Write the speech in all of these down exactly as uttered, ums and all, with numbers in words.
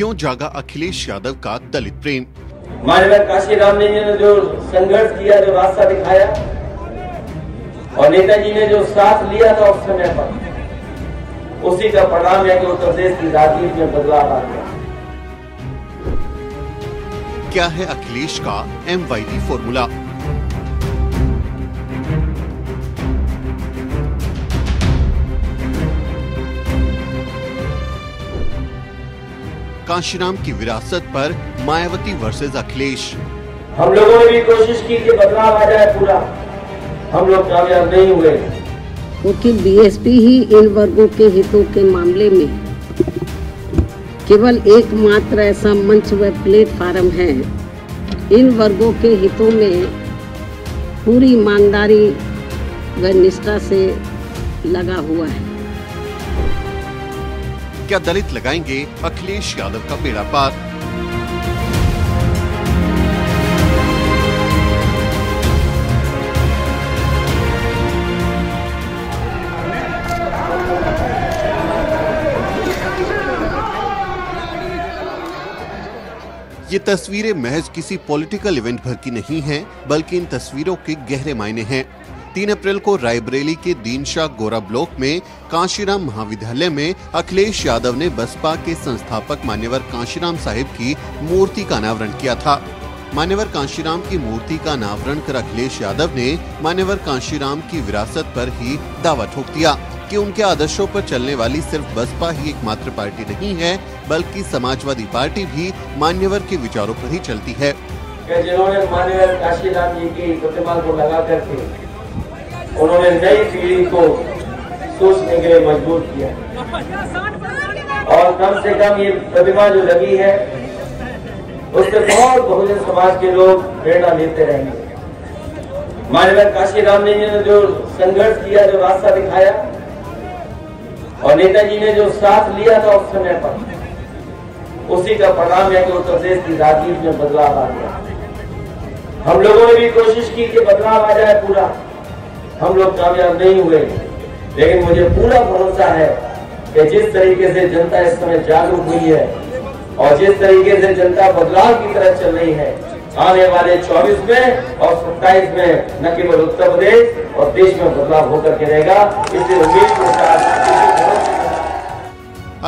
क्यों जागा अखिलेश यादव का दलित प्रेम। माननीय कांशीराम ने जो संघर्ष किया, जो रास्ता दिखाया और नेताजी ने जो साथ लिया था उस समय पर, उसी का परिणाम है कि उत्तर प्रदेश की राजनीति में बदलाव आ गया। क्या है अखिलेश का एमवाईडी फॉर्मूला? कांशीराम की विरासत पर मायावती वर्सेस अखिलेश। हम लोगों ने भी कोशिश की कि बदलाव आ जाए पूरा, हम लोग कामयाब नहीं हुए क्योंकि बीएसपी ही इन वर्गों के हितों के मामले में केवल एकमात्र ऐसा मंच व प्लेटफार्म है। इन वर्गों के हितों में पूरी ईमानदारी व निष्ठा से लगा हुआ है। क्या दलित लगाएंगे अखिलेश यादव का बेड़ा पार? ये तस्वीरें महज किसी पॉलिटिकल इवेंट भर की नहीं हैं, बल्कि इन तस्वीरों के गहरे मायने हैं। तीन अप्रैल को रायबरेली के दीनशाह गोरा ब्लॉक में कांशीराम महाविद्यालय में अखिलेश यादव ने बसपा के संस्थापक मान्यवर कांशीराम साहिब की मूर्ति का अनावरण किया था। मान्यवर कांशीराम की मूर्ति का अनावरण कर अखिलेश यादव ने मान्यवर कांशीराम की विरासत पर ही दावा ठोक दिया कि उनके आदर्शों पर चलने वाली सिर्फ बसपा ही एकमात्र पार्टी नहीं है, बल्कि समाजवादी पार्टी भी मान्यवर के विचारों पर ही चलती है। जिन्होंने मान्यवर कांशीराम जी की प्रतिमा को लगा करके उन्होंने नई पीढ़ी को सोचने के लिए मजबूर किया और कम से कम ये प्रतिमा जो लगी है उससे बहुत बहुजन समाज के लोग प्रेरणा लेते रहेंगे। मान्यवर कांशीराम जी ने जो संघर्ष किया, जो रास्ता दिखाया और नेताजी ने जो साथ लिया था उस समय पर, उसी का परिणाम है कि उत्तर प्रदेश की राजनीति में बदलाव आ गया। हम लोगों ने भी कोशिश की कि बदलाव आ जाए पूरा, हम लोग कामयाब नहीं हुए, लेकिन मुझे पूरा भरोसा है कि जिस तरीके से जनता इस समय जागरूक हुई है और जिस तरीके से जनता बदलाव की तरफ चल रही है, आने वाले चौबीस में और सत्ताईस में न केवल उत्तर प्रदेश और देश में बदलाव होकर के रहेगा, इसलिए उम्मीद के साथ।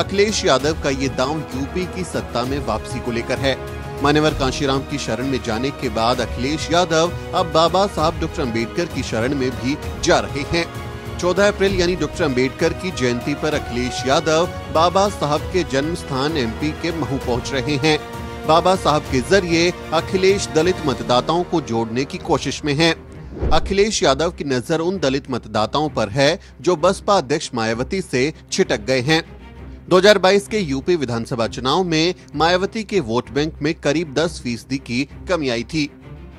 अखिलेश यादव का ये दांव यूपी की सत्ता में वापसी को लेकर है। मान्यवर कांशीराम की शरण में जाने के बाद अखिलेश यादव अब बाबा साहब डॉक्टर अम्बेडकर की शरण में भी जा रहे हैं। चौदह अप्रैल यानी डॉक्टर अम्बेडकर की जयंती पर अखिलेश यादव बाबा साहब के जन्म स्थान एमपी के महू पहुँच रहे हैं। बाबा साहब के जरिए अखिलेश दलित मतदाताओं को जोड़ने की कोशिश में हैं। अखिलेश यादव की नजर उन दलित मतदाताओं पर है जो बसपा अध्यक्ष मायावती से छिटक गए हैं। दो हज़ार बाईस के यूपी विधानसभा चुनाव में मायावती के वोट बैंक में करीब दस फीसदी की कमी आई थी।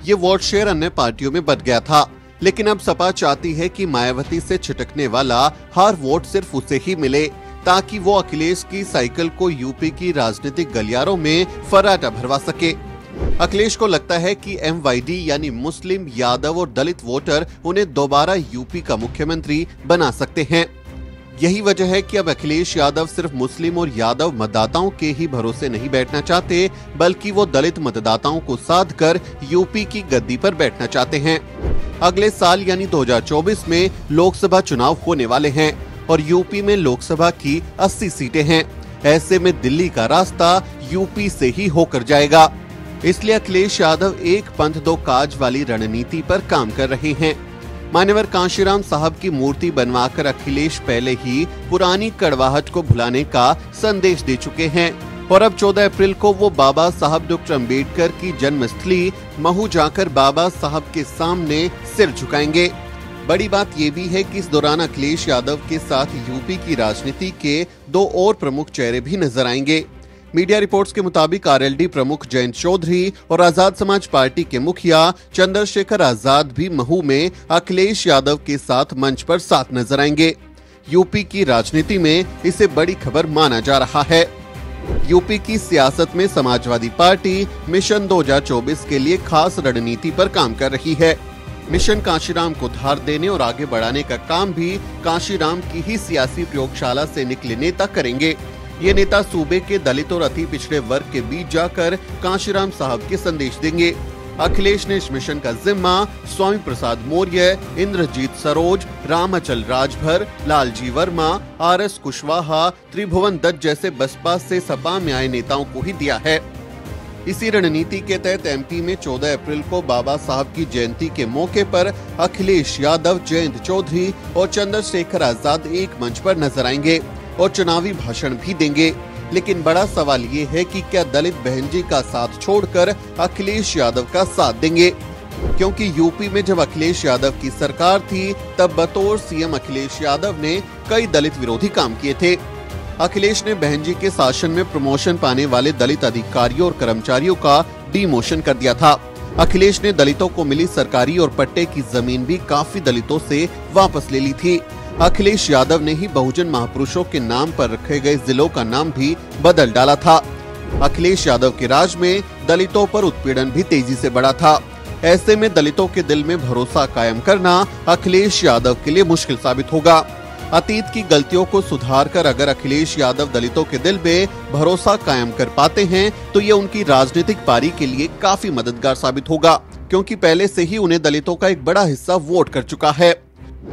ये वोट शेयर अन्य पार्टियों में बंट गया था, लेकिन अब सपा चाहती है कि मायावती से छिटकने वाला हर वोट सिर्फ उसे ही मिले, ताकि वो अखिलेश की साइकिल को यूपी की राजनीतिक गलियारों में फर्राटा भरवा सके। अखिलेश को लगता है कि एमवाईडी यानी मुस्लिम, यादव और दलित वोटर उन्हें दोबारा यूपी का मुख्यमंत्री बना सकते हैं। यही वजह है कि अब अखिलेश यादव सिर्फ मुस्लिम और यादव मतदाताओं के ही भरोसे नहीं बैठना चाहते, बल्कि वो दलित मतदाताओं को साध कर यूपी की गद्दी पर बैठना चाहते हैं। अगले साल यानी दो हज़ार चौबीस में लोकसभा चुनाव होने वाले हैं और यूपी में लोकसभा की अस्सी सीटें हैं। ऐसे में दिल्ली का रास्ता यूपी से ही होकर जाएगा। इसलिए अखिलेश यादव एक पंथ दो काज वाली रणनीति पर काम कर रहे हैं। मान्यवर कांशीराम साहब की मूर्ति बनवाकर अखिलेश पहले ही पुरानी कड़वाहट को भुलाने का संदेश दे चुके हैं और अब चौदह अप्रैल को वो बाबा साहब डॉक्टर अम्बेडकर की जन्मस्थली महू जाकर बाबा साहब के सामने सिर झुकाएंगे। बड़ी बात ये भी है कि इस दौरान अखिलेश यादव के साथ यूपी की राजनीति के दो और प्रमुख चेहरे भी नजर आएंगे। मीडिया रिपोर्ट्स के मुताबिक आरएलडी प्रमुख जयंत चौधरी और आजाद समाज पार्टी के मुखिया चंद्रशेखर आजाद भी महू में अखिलेश यादव के साथ मंच पर साथ नजर आएंगे। यूपी की राजनीति में इसे बड़ी खबर माना जा रहा है। यूपी की सियासत में समाजवादी पार्टी मिशन दो हजार चौबीस के लिए खास रणनीति पर काम कर रही है। मिशन कांशीराम को धार देने और आगे बढ़ाने का काम भी कांशीराम की ही सियासी प्रयोगशाला से निकले नेता करेंगे। ये नेता सूबे के दलित और अति पिछड़े वर्ग के बीच जाकर कांशीराम साहब के संदेश देंगे। अखिलेश ने इस मिशन का जिम्मा स्वामी प्रसाद मौर्य, इंद्रजीत सरोज, राम अचल राजभर, लालजी वर्मा, आर एस कुशवाहा, त्रिभुवन दत्त जैसे बसपा से सपा में आए नेताओं को ही दिया है। इसी रणनीति के तहत एमपी में चौदह अप्रैल को बाबा साहब की जयंती के मौके पर अखिलेश यादव, जयंत चौधरी और चंद्रशेखर आजाद एक मंच पर नजर आएंगे और चुनावी भाषण भी देंगे। लेकिन बड़ा सवाल ये है कि क्या दलित बहनजी का साथ छोड़कर अखिलेश यादव का साथ देंगे, क्योंकि यूपी में जब अखिलेश यादव की सरकार थी तब बतौर सीएम अखिलेश यादव ने कई दलित विरोधी काम किए थे। अखिलेश ने बहनजी के शासन में प्रमोशन पाने वाले दलित अधिकारियों और कर्मचारियों का डिमोशन कर दिया था। अखिलेश ने दलितों को मिली सरकारी और पट्टे की जमीन भी काफी दलितों से वापस ले ली थी। अखिलेश यादव ने ही बहुजन महापुरुषों के नाम पर रखे गए जिलों का नाम भी बदल डाला था। अखिलेश यादव के राज में दलितों पर उत्पीड़न भी तेजी से बढ़ा था। ऐसे में दलितों के दिल में भरोसा कायम करना अखिलेश यादव के लिए मुश्किल साबित होगा। अतीत की गलतियों को सुधारकर अगर अखिलेश यादव दलितों के दिल में भरोसा कायम कर पाते हैं तो ये उनकी राजनीतिक पारी के लिए काफी मददगार साबित होगा, क्योंकि पहले से ही उन्हें दलितों का एक बड़ा हिस्सा वोट कर चुका है।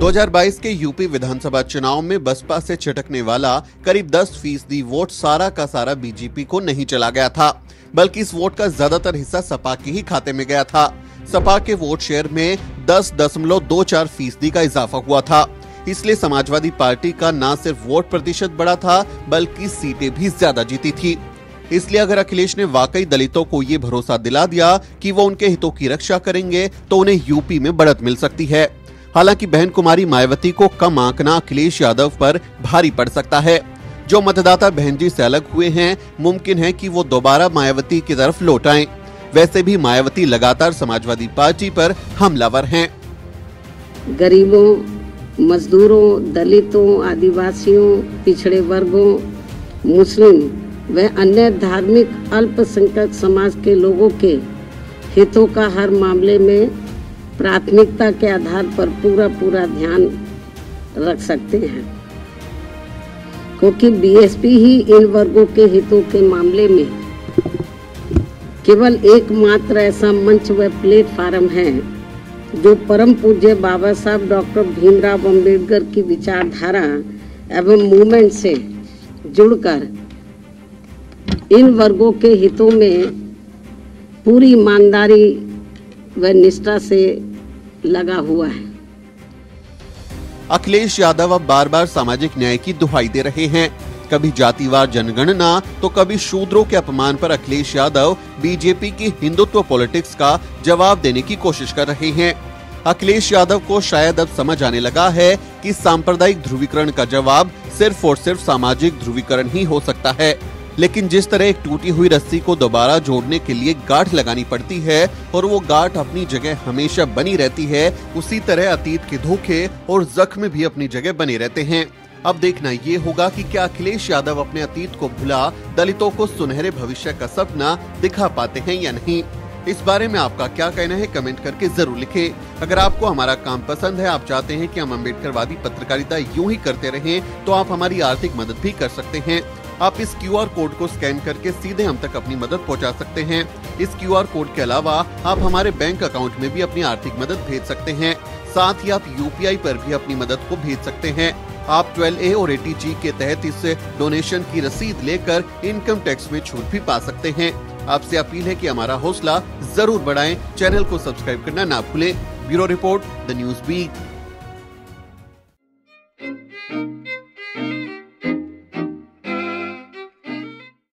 दो हज़ार बाईस के यूपी विधानसभा चुनाव में बसपा से छिटकने वाला करीब दस फीसदी वोट सारा का सारा बीजेपी को नहीं चला गया था, बल्कि इस वोट का ज्यादातर हिस्सा सपा के ही खाते में गया था। सपा के वोट शेयर में दस दशमलव दो चार फीसदी का इजाफा हुआ था। इसलिए समाजवादी पार्टी का न सिर्फ वोट प्रतिशत बढ़ा था बल्कि सीटें भी ज्यादा जीती थी। इसलिए अगर अखिलेश ने वाकई दलितों को ये भरोसा दिला दिया कि वो उनके हितों की रक्षा करेंगे तो उन्हें यूपी में बढ़त मिल सकती है। हालांकि बहन कुमारी मायावती को कम आंकना अखिलेश यादव पर भारी पड़ सकता है। जो मतदाता बहनजी से अलग हुए हैं, मुमकिन है कि वो दोबारा मायावती की तरफ लौट आए। वैसे भी मायावती लगातार समाजवादी पार्टी पर हमलावर है। गरीबों, मजदूरों, दलितों, आदिवासियों, पिछड़े वर्गों, मुस्लिम व अन्य धार्मिक अल्पसंख्यक समाज के लोगों के हितों का हर मामले में प्राथमिकता के आधार पर पूरा पूरा ध्यान रख सकते हैं, क्योंकि बीएसपी ही इन वर्गों के हितों के मामले में केवल एकमात्र ऐसा मंच व प्लेटफॉर्म है जो परम पूज्य बाबा साहब डॉक्टर भीमराव अंबेडकर की विचारधारा एवं मूवमेंट से जुड़कर इन वर्गों के हितों में पूरी ईमानदारी व निष्ठा से लगा हुआ है। अखिलेश यादव अब बार बार सामाजिक न्याय की दुहाई दे रहे हैं। कभी जातिवार जनगणना तो कभी शूद्रों के अपमान पर अखिलेश यादव बीजेपी की हिंदुत्व पॉलिटिक्स का जवाब देने की कोशिश कर रहे हैं। अखिलेश यादव को शायद अब समझ आने लगा है कि सांप्रदायिक ध्रुवीकरण का जवाब सिर्फ और सिर्फ सामाजिक ध्रुवीकरण ही हो सकता है। लेकिन जिस तरह एक टूटी हुई रस्सी को दोबारा जोड़ने के लिए गांठ लगानी पड़ती है और वो गांठ अपनी जगह हमेशा बनी रहती है, उसी तरह अतीत के धोखे और जख्म भी अपनी जगह बने रहते हैं। अब देखना ये होगा कि क्या अखिलेश यादव अपने अतीत को भुला दलितों को सुनहरे भविष्य का सपना दिखा पाते हैं या नहीं। इस बारे में आपका क्या कहना है कमेंट करके जरूर लिखें। अगर आपको हमारा काम पसंद है, आप चाहते हैं कि हम अम्बेडकरवादी पत्रकारिता यूं ही करते रहें, तो आप हमारी आर्थिक मदद भी कर सकते हैं। आप इस क्यूआर कोड को स्कैन करके सीधे हम तक अपनी मदद पहुंचा सकते हैं। इस क्यूआर कोड के अलावा आप हमारे बैंक अकाउंट में भी अपनी आर्थिक मदद भेज सकते हैं। साथ ही आप यूपीआई पर भी अपनी मदद को भेज सकते हैं। आप बारह ए और अस्सी जी के तहत इस डोनेशन की रसीद लेकर इनकम टैक्स में छूट भी पा सकते हैं। आपसे अपील है कि हमारा हौसला जरूर बढ़ाएं। चैनल को सब्सक्राइब करना ना भूलें। Bureau report, the news beat.